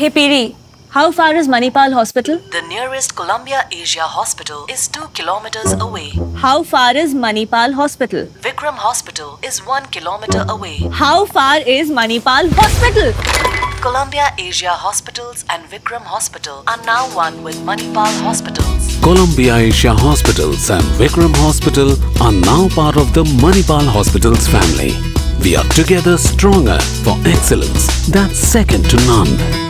Hey Piri, how far is Manipal Hospital? The nearest Columbia Asia Hospital is 2 kilometers away. How far is Manipal Hospital? Vikram Hospital is 1 kilometer away. How far is Manipal Hospital? Columbia Asia Hospitals and Vikram Hospital are now one with Manipal Hospitals. Columbia Asia Hospitals and Vikram Hospital are now part of the Manipal Hospitals family. We are together stronger for excellence that's second to none.